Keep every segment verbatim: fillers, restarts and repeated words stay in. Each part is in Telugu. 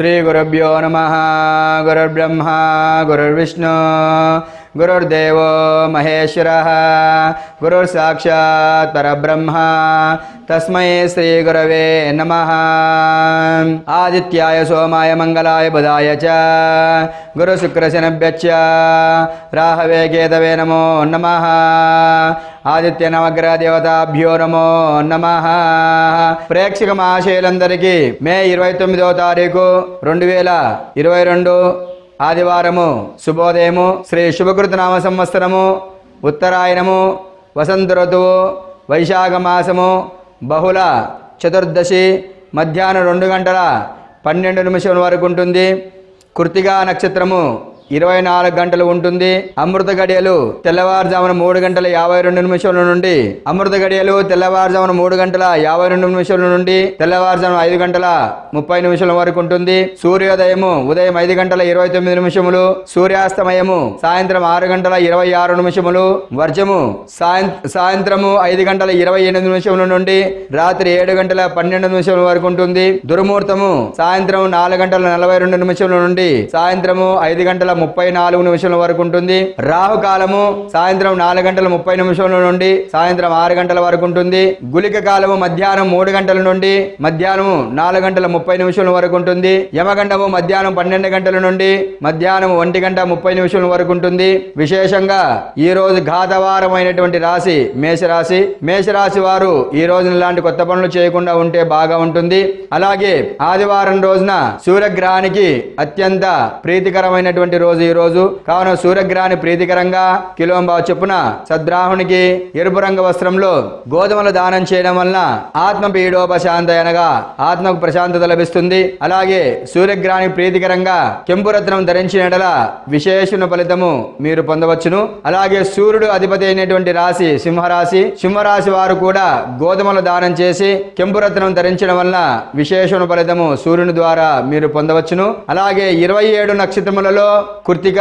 श्री गुरुभ्यो नमः। गुरुर्ब्रह्मा गुरुर्विष्णु गुरुर्देव महेश्वरः गुरुर्साक्षात् परब्रह्म तस्मै श्री गुरवे नमः। आदित्याय सोमाय मंगलाय बुधाय च गुरु शुक्र शनभ्यश्च राहवे केतवे नमो नमः। आदित्य नवग्रह देवताभ्यो नमो नमः। प्रेक्षक महाशैलंदरिकी मे इरवै तोम्मिदो तारीखु రెండు వేల ఇరవై రెండు ఆదివారము శుభోదయము శ్రీ శుభకృతనామ సంవత్సరము ఉత్తరాయణము వసంత ఋతువు వైశాఖ మాసము బహుళ చతుర్దశి మధ్యాహ్నం రెండు గంటల పన్నెండు నిమిషముల వరకు ఉంటుంది. కృత్తికా నక్షత్రము ఇరవై నాలుగు గంటలు ఉంటుంది. అమృత గడియలు తెల్లవారుజామున మూడు గంటల యాభై రెండు నిమిషముల నుండి అమృత గడియలు తెల్లవారుజామున మూడు గంటల యాభై రెండు నిమిషముల నుండి తెల్లవారుజామున ఐదు గంటల ముప్పై నిమిషముల వరకు ఉంటుంది. సూర్యోదయము ఉదయం ఐదు గంటల ఇరవై తొమ్మిది నిమిషములు, సూర్యాస్తమయము సాయంత్రం ఆరు గంటల ఇరవై ఆరు నిమిషములు, వర్జము సాయంత్రము ఐదు గంటల ఇరవై ఎనిమిది నిమిషముల నుండి రాత్రి ఏడు గంటల పన్నెండు నిమిషముల వరకు ఉంటుంది. దుర్ముహూర్తము సాయంత్రం నాలుగు గంటల నలభై రెండు నిమిషముల నుండి సాయంత్రము ఐదు గంటల ముప్పై నాలుగు నిమిషముల వరకు ఉంటుంది. రాహుకాలము సాయంత్రం నాలుగు గంటల ముప్పై నిమిషముల నుండి సాయంత్రం ఆరు గంటల వరకు ఉంటుంది. గులిక కాలము మధ్యాహ్నం మూడు గంటల నుండి మధ్యాహ్నము నాలుగు గంటల ముప్పై నిమిషముల వరకు ఉంటుంది. యమగండము మధ్యాహ్నం పన్నెండు గంటల నుండి మధ్యాహ్నం ఒంటి గంట ముప్పై నిమిషముల వరకు ఉంటుంది. విశేషంగా ఈ రోజు ఘాతవారమైనటువంటి రాశి మేషరాశి. మేషరాశి వారు ఈ రోజున ఇలాంటి కొత్త పనులు చేయకుండా ఉంటే బాగా ఉంటుంది. అలాగే ఆదివారం రోజున సూర్యగ్రహణానికి అత్యంత ప్రీతికరమైనటువంటి రోజు ఈ రోజు కావున సూర్యగ్రహణి ప్రీతికరంగా కిలోంబావు చొప్పున సద్రాహునికి ఎరుపు రంగు వస్త్రంలో గోధుమలు దానం చేయడం వలన ఆత్మ పీడోపశాంతి అనగా ఆత్మకు ప్రశాంతత లభిస్తుంది. అలాగే సూర్యగ్రహణి ప్రీతికరంగా కెంపు రత్నం ధరించిన ఎడల విశేషణ ఫలితము మీరు పొందవచ్చును. అలాగే సూర్యుడు అధిపతి అయినటువంటి రాశి సింహరాశి. సింహరాశి వారు కూడా గోధుమలు దానం చేసి కెంపు రత్నం ధరించడం వలన విశేషణ ఫలితము సూర్యుని ద్వారా మీరు పొందవచ్చును. అలాగే ఇరవై ఏడు నక్షత్రములలో కృత్తిక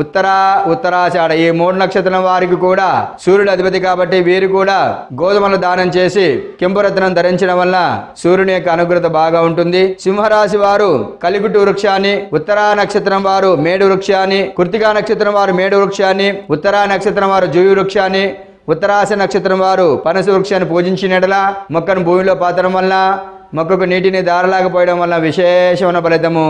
ఉత్తర ఉత్తరాషాఢ ఈ మూడు నక్షత్రం వారికి కూడా సూర్యుడు అధిపతి కాబట్టి వీరు కూడా గోధుమలు దానం చేసి కెంపురత్నం ధరించడం వల్ల సూర్యుని యొక్క అనుగ్రహత బాగా ఉంటుంది. సింహరాశి వారు కలిగుట్టు వృక్షాన్ని, ఉత్తర నక్షత్రం వారు మేడు వృక్షాన్ని, కృత్తికా నక్షత్రం వారు మేడు వృక్షాన్ని, ఉత్తర నక్షత్రం వారు జూయి వృక్షాన్ని, ఉత్తరాశ నక్షత్రం వారు పనస వృక్షాన్ని పూజించినట్ల మొక్కను భూమిలో పాతడం వల్ల మొక్కకు నీటిని దారలాగపోయడం వల్ల విశేషమైన ఫలితము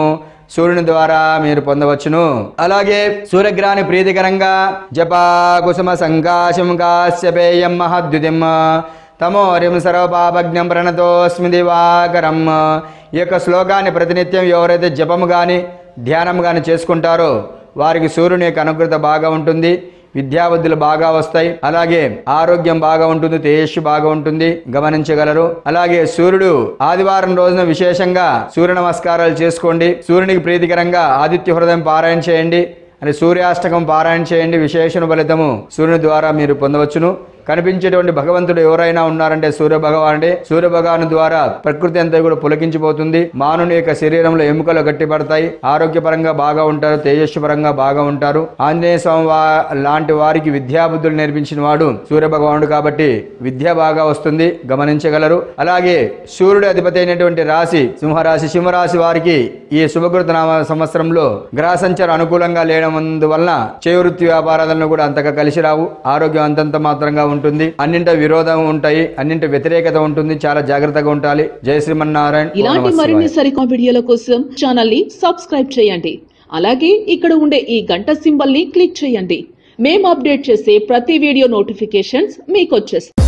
సూర్యుని ద్వారా మీరు పొందవచ్చును. అలాగే సూర్యగ్రహణి ప్రీతికరంగా జపా కుసుమ సంకాశం కాశ్యపేయం మహద్యుతిం తమోరిం సర్వపాపజ్ఞం ప్రణతోస్మి దివాకరం. ఈ యొక్క శ్లోకాన్ని ప్రతినిత్యం ఎవరైతే జపము కానీ ధ్యానం కానీ చేసుకుంటారో వారికి సూర్యుని యొక్క అనుగ్రహత బాగా ఉంటుంది. విద్యాబుద్ధులు బాగా వస్తాయి. అలాగే ఆరోగ్యం బాగా ఉంటుంది, తేజస్సు బాగా ఉంటుంది, గమనించగలరు. అలాగే సూర్యుడు ఆదివారం రోజున విశేషంగా సూర్య నమస్కారాలు చేసుకోండి. సూర్యునికి ప్రీతికరంగా ఆదిత్య హృదయం పారాయణ చేయండి అని సూర్యాష్టకం పారాయణ చేయండి. విశేషణ ఫలితము సూర్యుని ద్వారా మీరు పొందవచ్చును. కనిపించేటువంటి భగవంతుడు ఎవరైనా ఉన్నారంటే సూర్య భగవానుడే. సూర్య భగవాను ద్వారా ప్రకృతి అంతా కూడా పులకించిపోతుంది. మానవుని యొక్క శరీరంలో ఎముకలు గట్టిపడతాయి. ఆరోగ్యపరంగా బాగా ఉంటారు, తేజస్సు పరంగా బాగా ఉంటారు. ఆంజనేయ స్వామి లాంటి వారికి విద్యాబుద్ధులు నేర్పించిన వాడు సూర్య భగవానుడు కాబట్టి విద్య బాగా వస్తుంది, గమనించగలరు. అలాగే సూర్యుడు అధిపతి అయినటువంటి రాశి సింహరాశి. సింహరాశి వారికి ఈ శుభకృతనామ సంవత్సరంలో గ్రహ సంచారం అనుకూలంగా లేనందువలన చేవృత్తి వ్యాపారాలను కూడా అంతగా కలిసి రావు. ఆరోగ్యం అంతంత మాత్రంగా ఉంటుంది. అన్నింట విరోధం ఉంటాయి, అన్నింటి వ్యతిరేకత ఉంటుంది. చాలా జాగ్రత్తగా ఉండాలి. జై శ్రీమన్నారాయణ. ఇలాంటి మరిన్ని సరికొత్త వీడియోల కోసం ఛానల్ ని సబ్స్క్రైబ్ చేయండి. అలాగే ఇక్కడ ఉండే ఈ గంట సింబల్ ని క్లిక్ చేయండి. మేము అప్డేట్ చేసే ప్రతి వీడియో నోటిఫికేషన్స్ మీకు వచ్చేస్తాయి.